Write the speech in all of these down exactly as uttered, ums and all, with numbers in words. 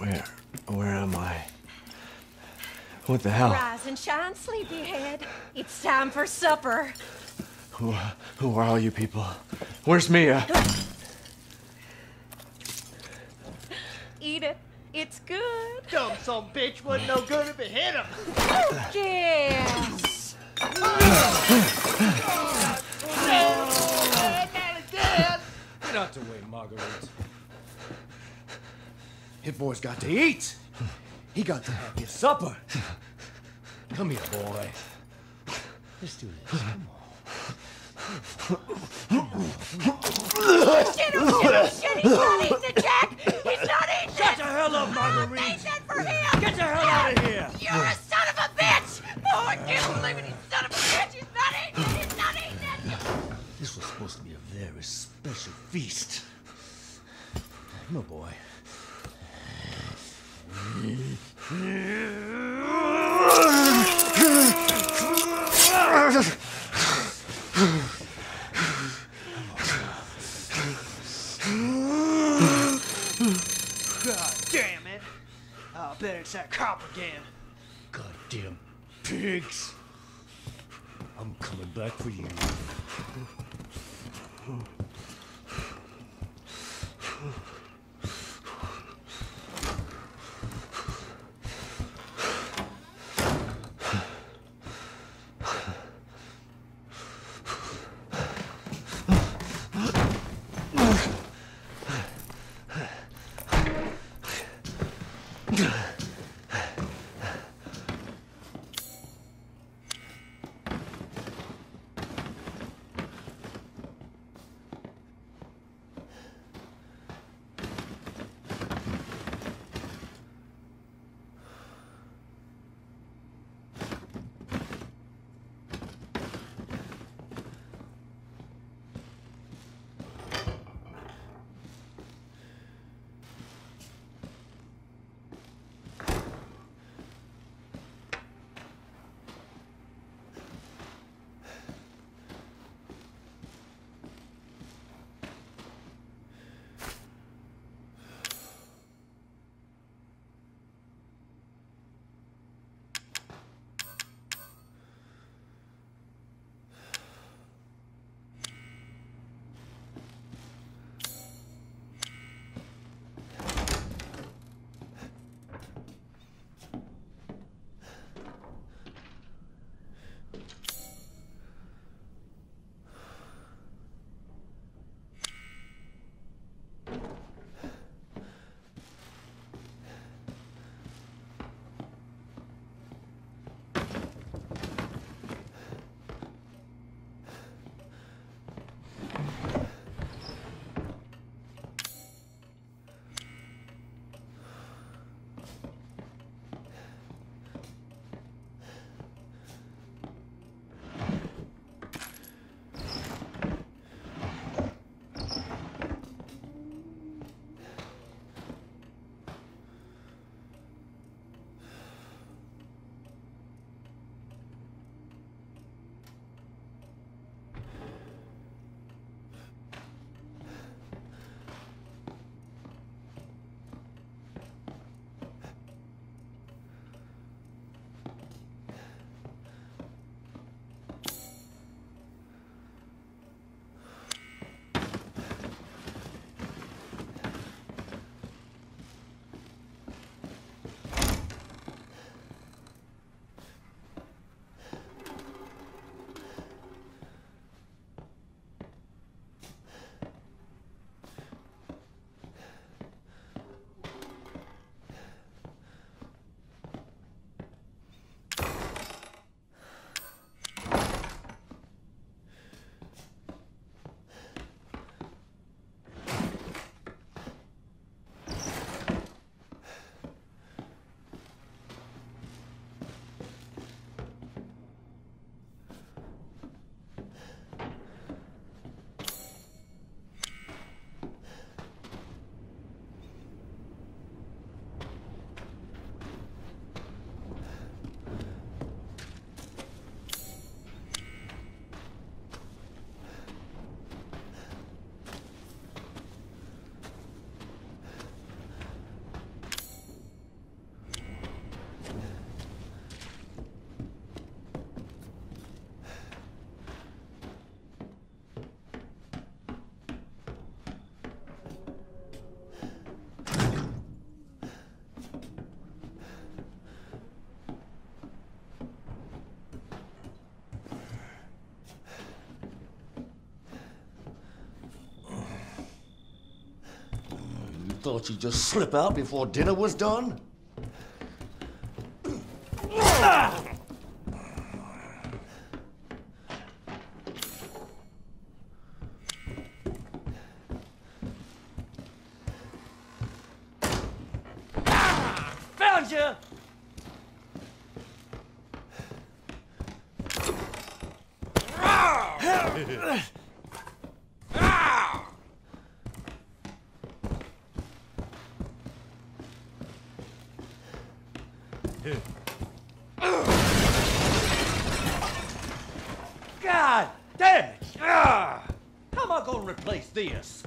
Where, where am I? What the hell? Rise and shine, sleepyhead. It's time for supper. Who, who are all you people? Where's Mia? Eat it. It's good. Dumb son bitch wasn't no good if it hit him. Yes. Oh, get out the way, Marguerite. Hit boy's got to eat. He got to have his supper. Come here, boy. Let's do this. Come on. Shit him, shit him, shit him. He's not eating it, Jack. He's not eating it. Shut the hell up, Marguerite. I said for him. Get the hell out of here. You're a son of a bitch. Oh, I can't believe it. He's a son of a bitch. He's not eating it. He's not eating it. This was supposed to be a very special feast. No, boy. God damn it! I'll bet it's that cop again. Goddamn pigs! I'm coming back for you. thought you'd just slip out before dinner was done. Found you! God damn it! How am I gonna replace this?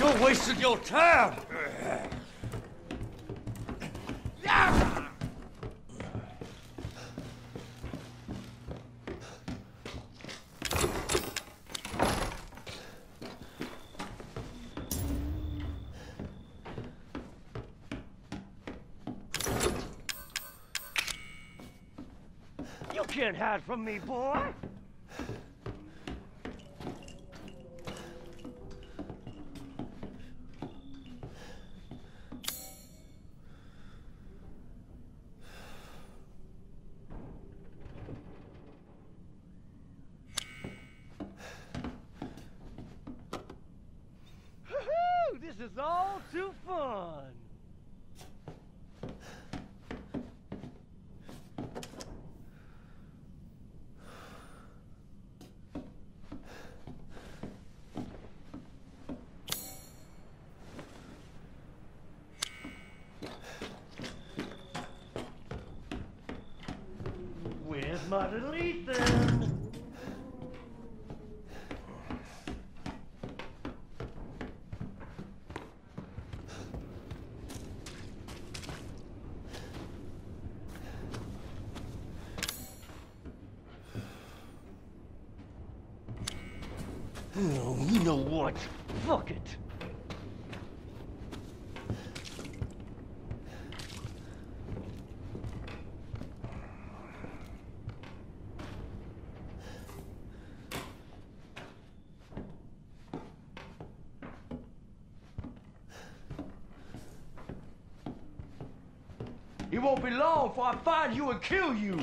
You're wasting your time! You can't hide from me, boy! This is all too fun. Where's my little Ethan? No, you know what? Fuck it. It won't be long before I find you and kill you.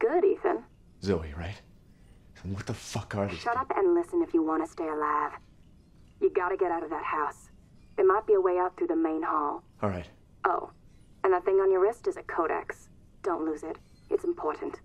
good, Ethan. Zoe, right? What the fuck are these? Shut up and listen if you want to stay alive. You gotta get out of that house. There might be a way out through the main hall. All right. Oh, and that thing on your wrist is a codex. Don't lose it. It's important.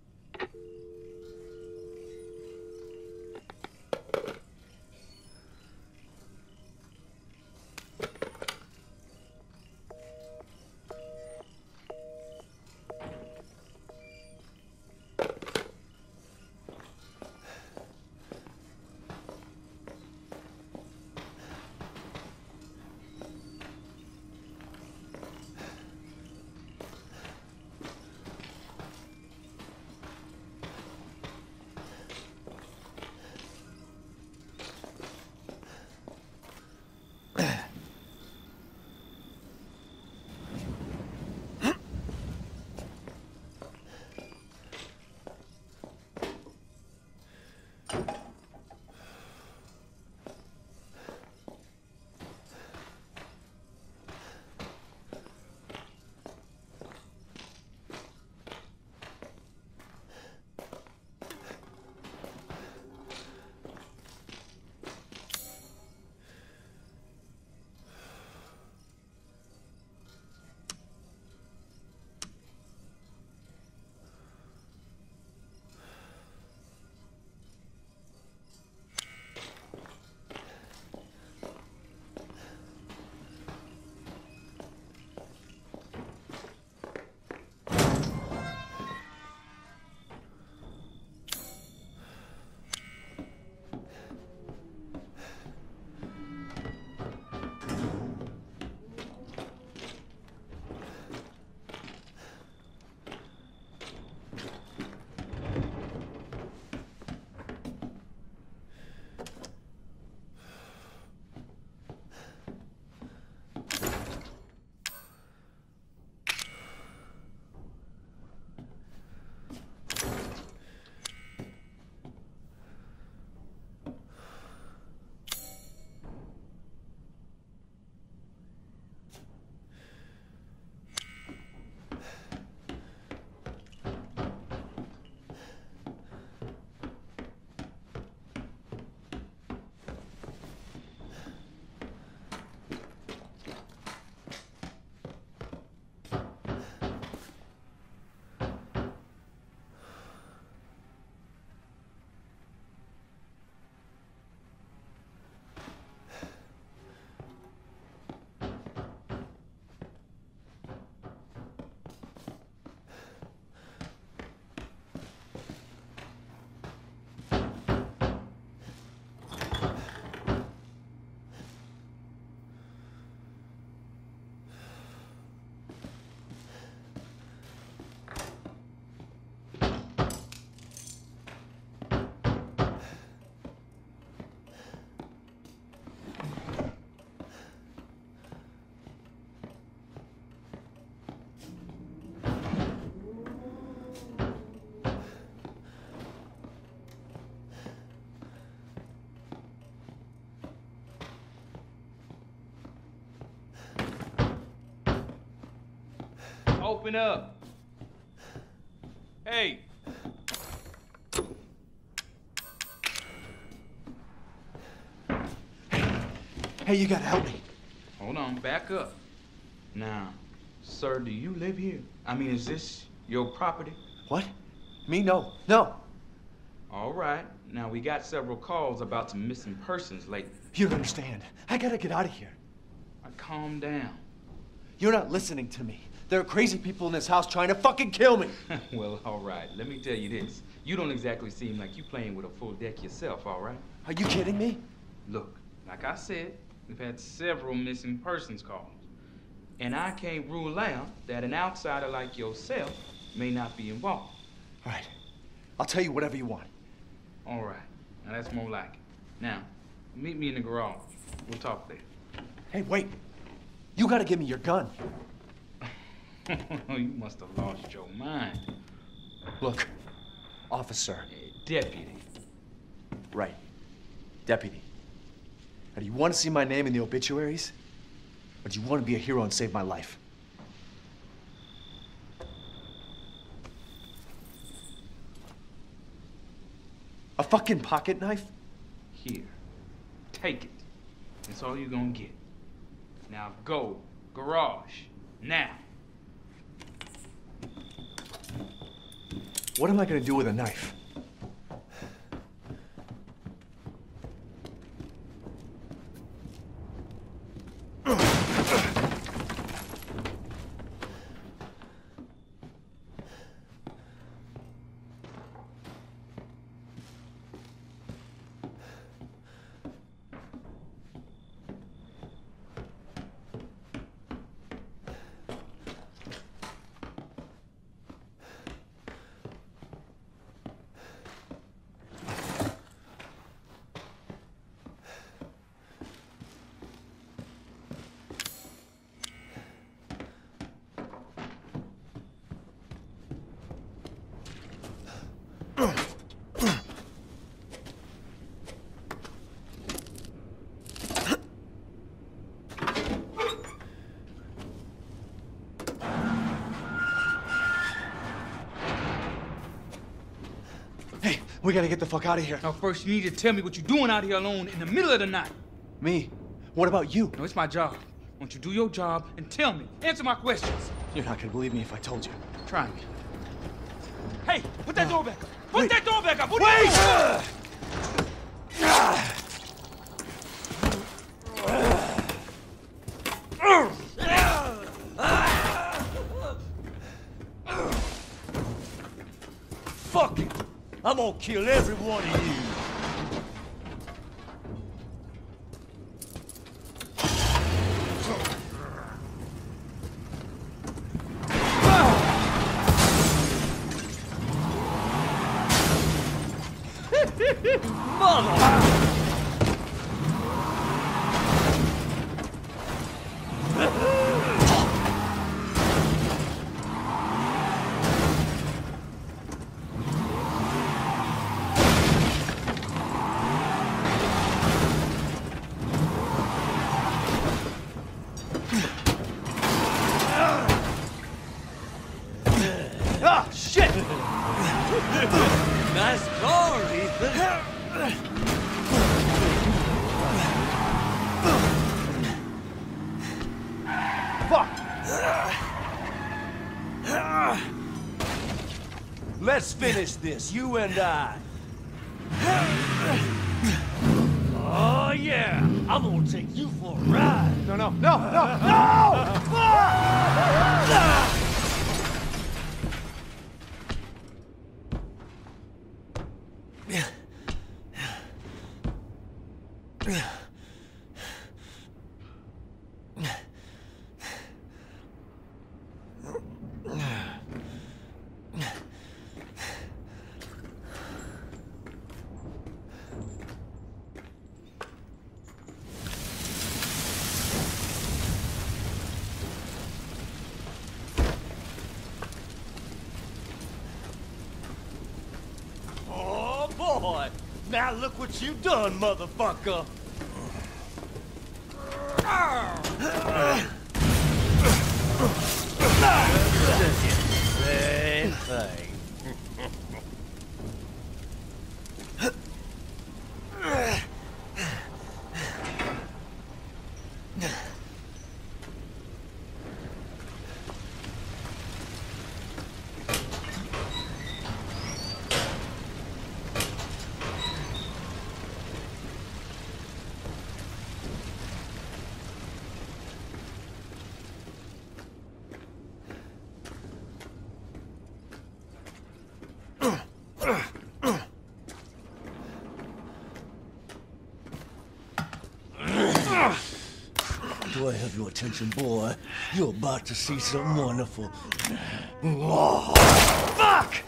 Open up. Hey. Hey, you gotta help me. Hold on, back up. Now, sir, do you live here? I mean, is this your property? What? Me? No. No. All right. Now, we got several calls about some missing persons lately. You don't understand. I gotta get out of here. Now, calm down. You're not listening to me. There are crazy people in this house trying to fucking kill me. Well, all right. Let me tell you this. You don't exactly seem like you playing with a full deck yourself, all right? Are you kidding me? Look, like I said, we've had several missing persons calls. And I can't rule out that an outsider like yourself may not be involved. All right. I'll tell you whatever you want. All right. Now, that's more like it. Now, meet me in the garage. We'll talk there. Hey, wait. You gotta give me your gun. You must have lost your mind. Look, officer. Deputy. Right. Deputy. Now, do you want to see my name in the obituaries? Or do you want to be a hero and save my life? A fucking pocket knife? Here. Take it. That's all you're gonna get. Now go. Garage. Now. What am I gonna do with a knife? We gotta get the fuck out of here. Now, first, you need to tell me what you're doing out here alone in the middle of the night. Me? What about you? No, it's my job. Won't you do your job and tell me? Answer my questions. You're not gonna believe me if I told you. Try me. Hey, put that uh, door back up. Put wait. that door back up. Put wait! That door. I'm gonna kill every one of you. Nice car, Ethan. Fuck! Let's finish this, you and I. Oh, yeah. I'm gonna take you for a ride. No, no, no, no, no! Fuck! Now look what you done, motherfucker! Do I have your attention, boy? You're about to see something wonderful. Oh, fuck!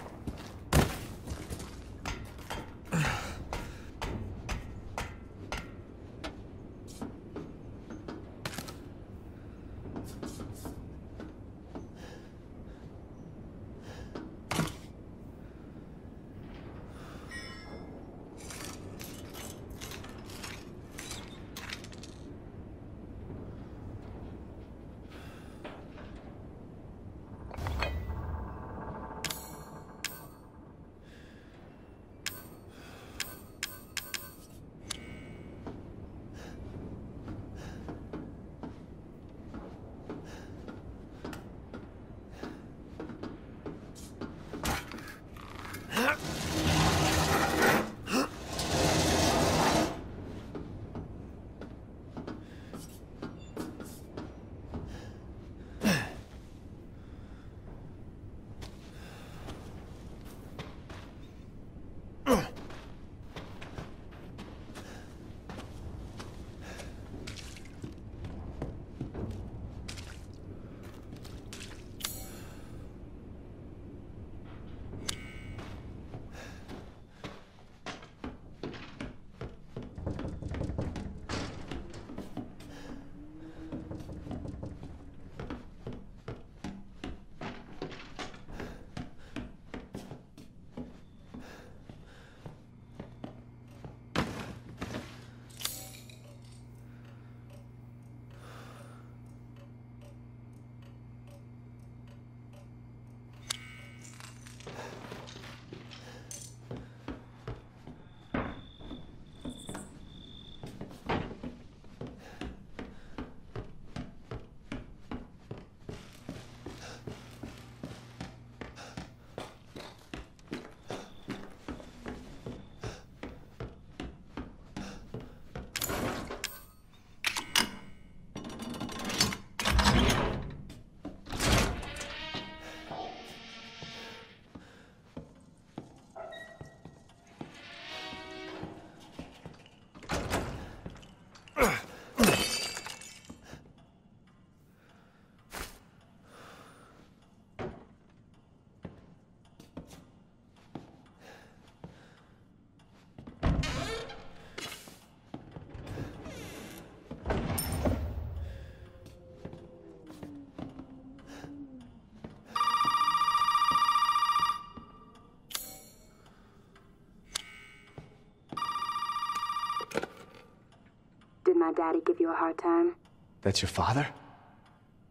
My daddy give you a hard time? That's your father?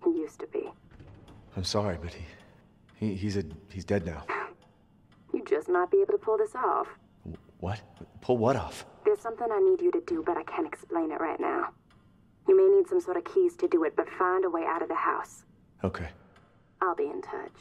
He used to be. I'm sorry, but he, he he's a he's dead now. You just might be able to pull this off. What? Pull what off? There's something I need you to do, but I can't explain it right now. You may need some sort of keys to do it, but find a way out of the house. Okay. I'll be in touch.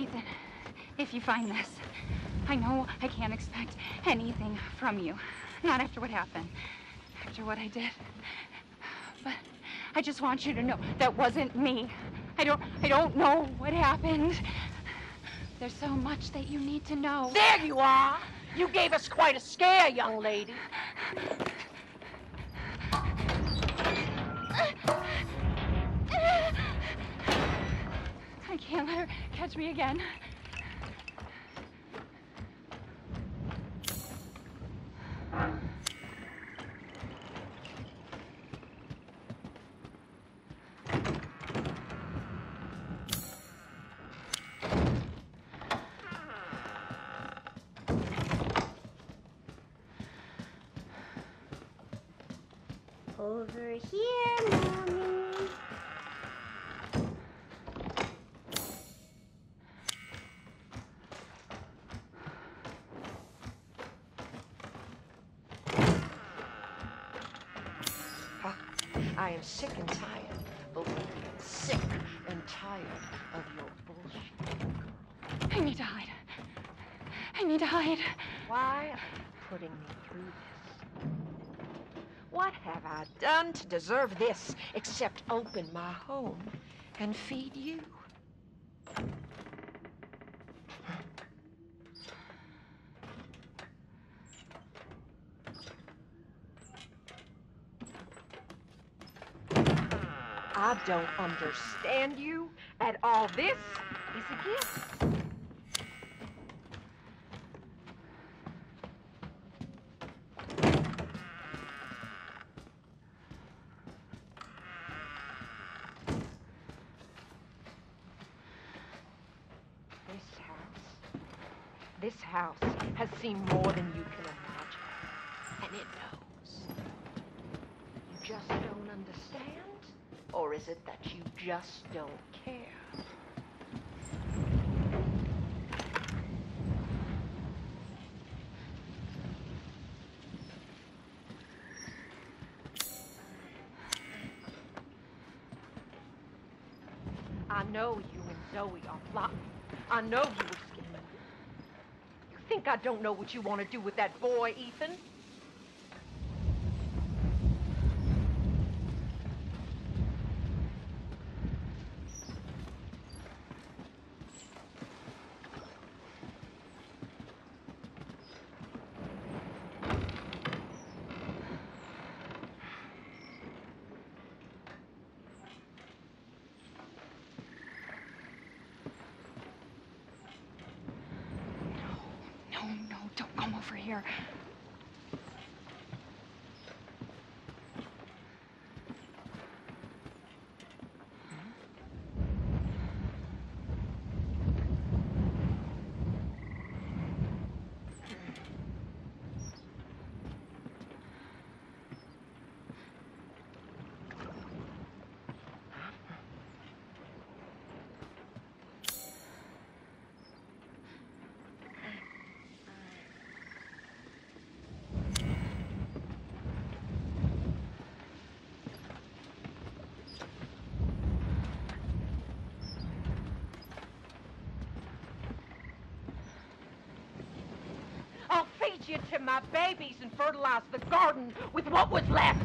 Ethan, if you find this, I know I can't expect anything from you. Not after what happened, after what I did. But I just want you to know that wasn't me. I don't, I don't know what happened. There's so much that you need to know. There you are! You gave us quite a scare, young lady. I can't let her catch me again. Over here, Mommy. Huh. I am sick and tired, believe me, sick and tired of your bullshit. I need to hide. I need to hide. Why are you putting me through this? What have I done to deserve this, except open my home and feed you? I don't understand you at all. This is a gift. This house has seen more than you can imagine, and it knows. You just don't understand, or is it that you just don't care? I know you and Zoe are plotting. I know you were skipping. I think I don't know what you want to do with that boy, Ethan. Don't come over here. You to my babies and fertilize the garden with what was left.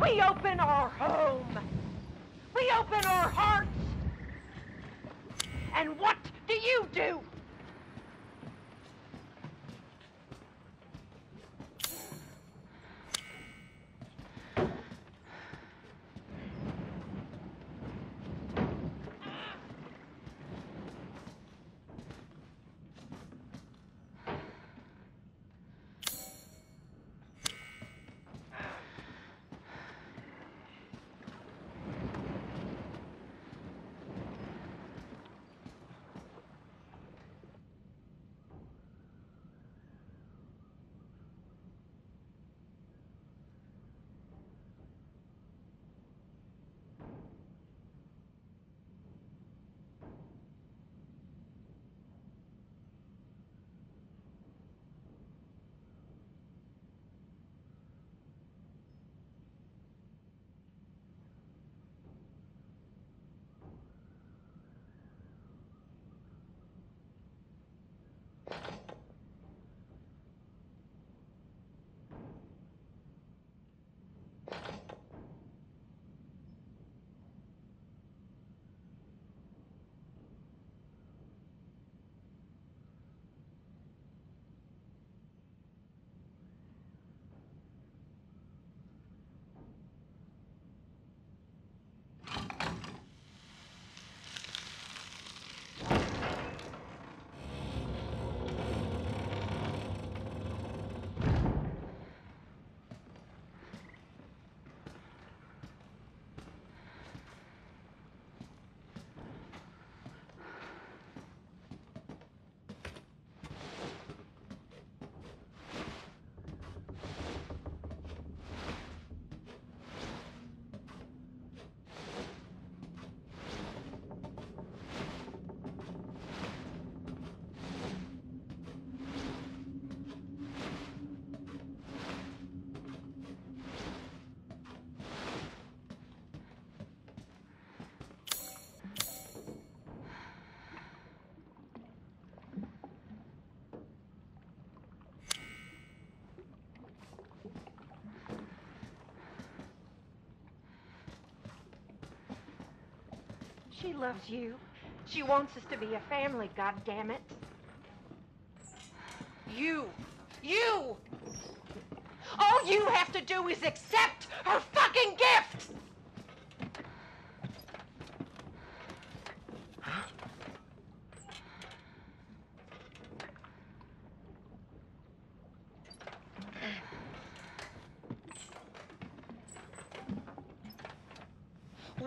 We open our home. We open our hearts. And what do you do? She loves you. She wants us to be a family, goddammit. You! You! All you have to do is accept her fucking gift!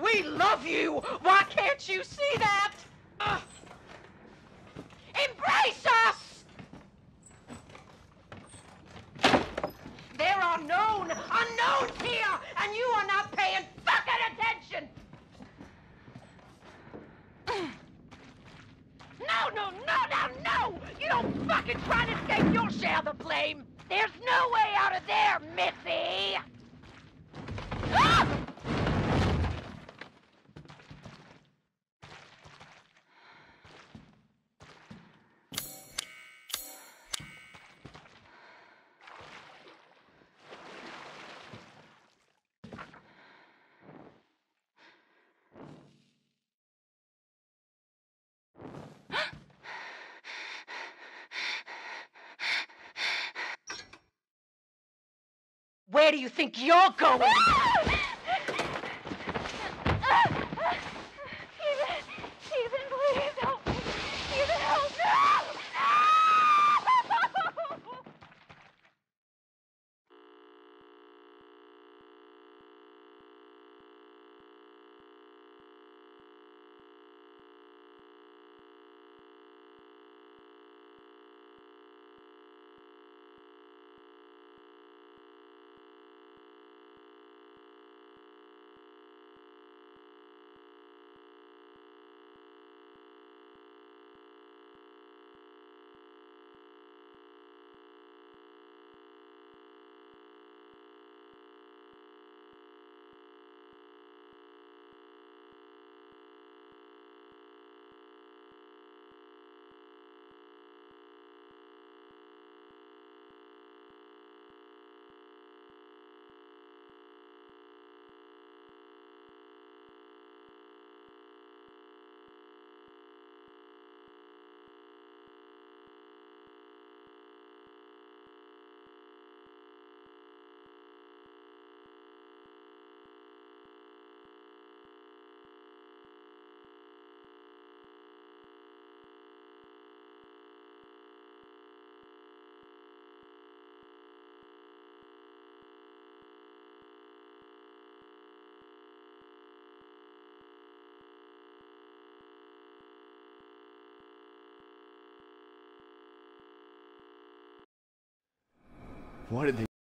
We love you! Why can't you see that? Uh, embrace us! There are known unknowns here, and you are not paying fucking attention! No, no, no, no, no! You don't fucking try to escape your share of the blame! There's no way out of there, Missy! Ah! Where do you think you're going? Ethan! Ethan, please help me! Ethan, help me! No! No! What did they